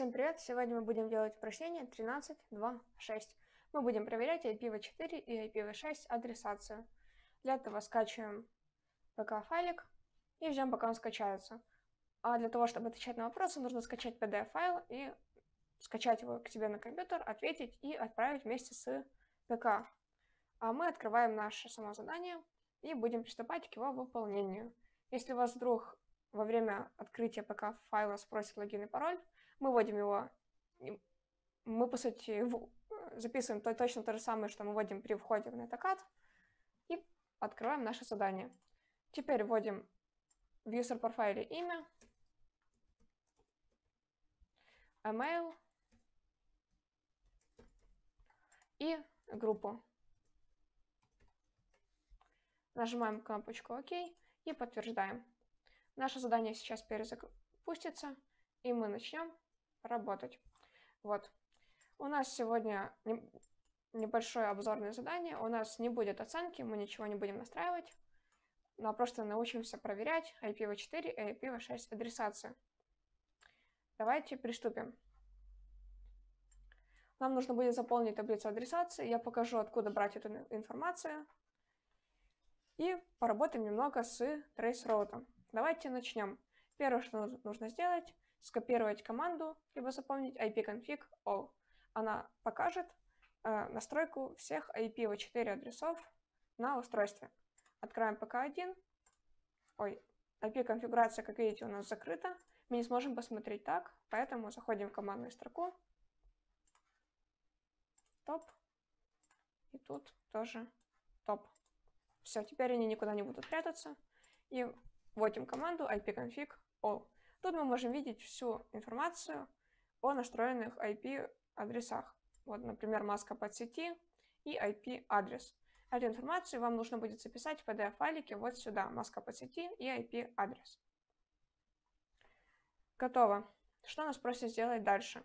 Всем привет! Сегодня мы будем делать упражнение 13.2.6. Мы будем проверять IPv4 и IPv6 адресацию. Для этого скачиваем pk-файлик и ждем, пока он скачается. А для того, чтобы отвечать на вопросы, нужно скачать PDF-файл и скачать его к себе на компьютер, ответить и отправить вместе с pk. А мы открываем наше само задание и будем приступать к его выполнению. Если у вас вдруг во время открытия pk-файла спросит логин и пароль, мы вводим его, мы, по сути, записываем точно то же самое, что мы вводим при входе в Netacad, и открываем наше задание. Теперь вводим в user-профайле имя, email и группу. Нажимаем кнопочку «Ок» и подтверждаем. Наше задание сейчас перезапустится, и мы начнем работать. Вот. У нас сегодня небольшое обзорное задание. У нас не будет оценки, мы ничего не будем настраивать. Но просто научимся проверять IPv4 и IPv6 адресацию. Давайте приступим. Нам нужно будет заполнить таблицу адресации. Я покажу, откуда брать эту информацию. И поработаем немного с traceroute. Давайте начнем. Первое, что нужно сделать, скопировать команду, либо запомнить ipconfig all. Она покажет настройку всех IPv4 адресов на устройстве. Откроем pk1. IP-конфигурация, как видите, у нас закрыта. Мы не сможем посмотреть так, поэтому заходим в командную строку. Топ. И тут тоже топ. Все, теперь они никуда не будут прятаться. И вводим команду ipconfig all. Тут мы можем видеть всю информацию о настроенных IP-адресах. Вот, например, маска подсети и IP-адрес. Эту информацию вам нужно будет записать в PDF-файлике вот сюда. Маска подсети и IP-адрес. Готово. Что нас просят сделать дальше?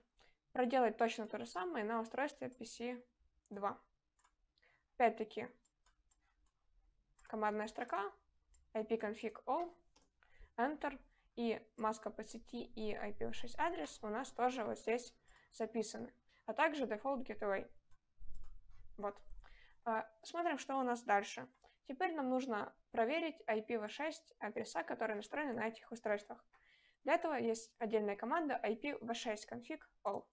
Проделать точно то же самое на устройстве PC2. Опять-таки, командная строка, ipconfig all, enter. И маска по сети и IPv6 адрес у нас тоже вот здесь записаны. А также default gateway. Вот. Смотрим, что у нас дальше. Теперь нам нужно проверить IPv6 адреса, которые настроены на этих устройствах. Для этого есть отдельная команда ipv6config all.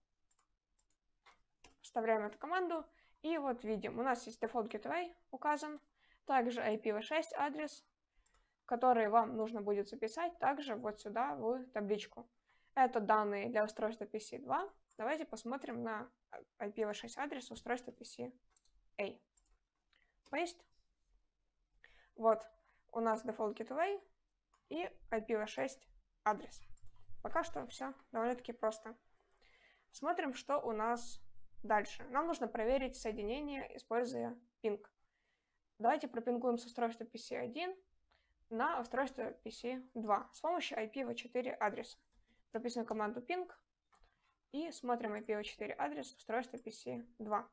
Вставляем эту команду. И вот видим, у нас есть default gateway указан. Также IPv6 адрес, которые вам нужно будет записать также вот сюда в табличку. Это данные для устройства PC2. Давайте посмотрим на IPv6 адрес устройства PCA. Paste. Вот у нас default gateway и IPv6 адрес. Пока что все довольно-таки просто. Смотрим, что у нас дальше. Нам нужно проверить соединение, используя ping. Давайте пропингуем с устройства PC1 на устройство PC2 с помощью IPv4 адреса. Записываем команду ping и смотрим IPv4 адрес устройства PC2.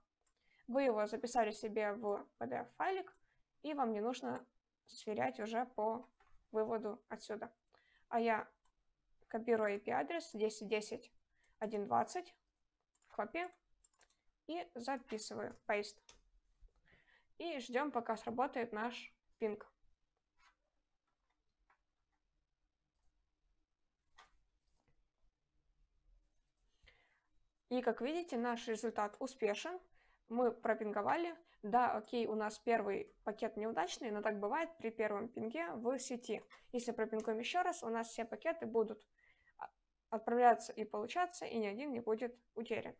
Вы его записали себе в PDF-файлик, и вам не нужно сверять уже по выводу отсюда. А я копирую IP-адрес 10.10.1.20, copy, и записываю, paste. И ждем, пока сработает наш ping. И, как видите, наш результат успешен. Мы пропинговали. Да, окей, у нас первый пакет неудачный, но так бывает при первом пинге в сети. Если пропингуем еще раз, у нас все пакеты будут отправляться и получаться, и ни один не будет утерян.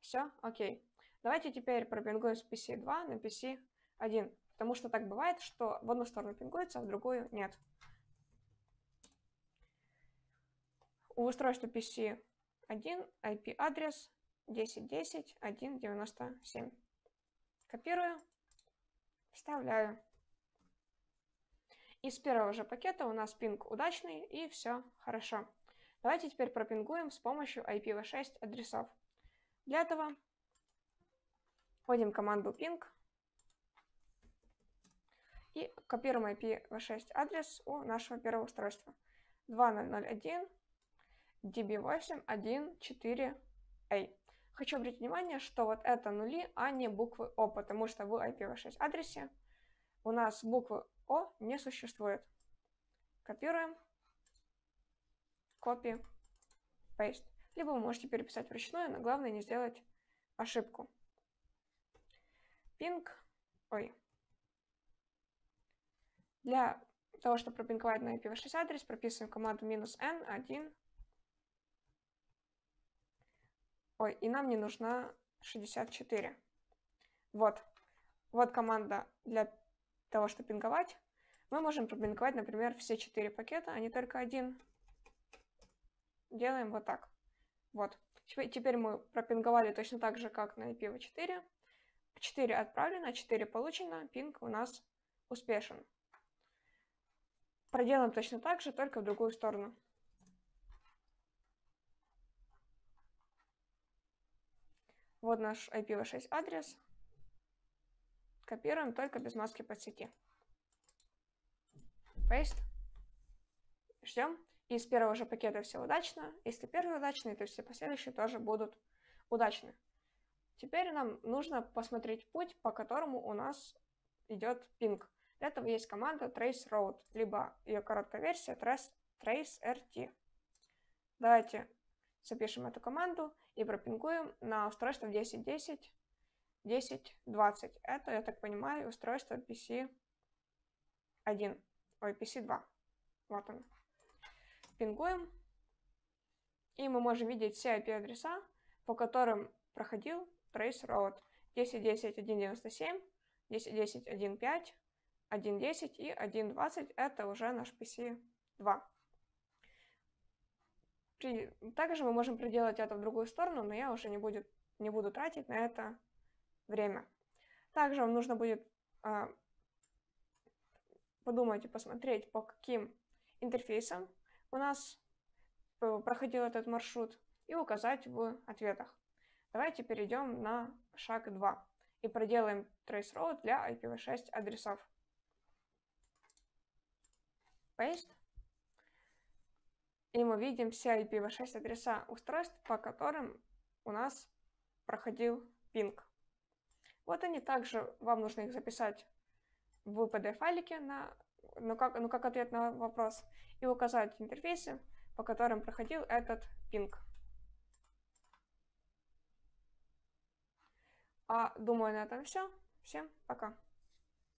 Все, окей. Давайте теперь пропингуем с PC2 на PC1, потому что так бывает, что в одну сторону пингуется, а в другую нет. У устройства PC1 IP-адрес 10.10.1.97. Копирую, вставляю. Из первого же пакета у нас пинг удачный, и все хорошо. Давайте теперь пропингуем с помощью IPv6 адресов. Для этого вводим команду ping и копируем IPv6 адрес у нашего первого устройства. 2001. DB8.1.4a. Хочу обратить внимание, что вот это нули, а не буквы О, потому что в IPv6 адресе у нас буквы О не существует. Копируем. Copy. Paste. Либо вы можете переписать вручную, но главное не сделать ошибку. Пинг. Для того, чтобы пропинговать на IPv6 адрес, прописываем команду -n1. И нам не нужна 64. Вот. Вот команда для того, чтобы пинговать. Мы можем пропинговать, например, все 4 пакета, а не только один. Делаем вот так. Вот. Теперь мы пропинговали точно так же, как на IPv4. 4 отправлено, 4 получено, пинг у нас успешен. Проделаем точно так же, только в другую сторону. Вот наш IPv6 адрес. Копируем только без маски подсети. Paste. Ждем. И с первого же пакета все удачно. Если первый удачный, то все последующие тоже будут удачны. Теперь нам нужно посмотреть путь, по которому у нас идет пинг. Для этого есть команда traceroute, либо ее короткая версия TracerT. Давайте запишем эту команду и пропингуем на устройство 10.10, 10.20. Это, я так понимаю, устройство PC1, ой, PC2. Вот он. Пингуем. И мы можем видеть все IP-адреса, по которым проходил traceroute. 10.10, 1.97, 10.10, 1.5, 1.10 и 1.20 это уже наш PC2. Также мы можем проделать это в другую сторону, но я уже не буду тратить на это время. Также вам нужно будет подумать и посмотреть, по каким интерфейсам у нас проходил этот маршрут, и указать в ответах. Давайте перейдем на шаг 2 и проделаем traceroute для IPv6 адресов. Paste. И мы видим все IPv6 адреса устройств, по которым у нас проходил пинг. Вот они, также вам нужно их записать в PDF-файлике, как ответ на вопрос, и указать интерфейсы, по которым проходил этот пинг. Думаю, на этом все. Всем пока!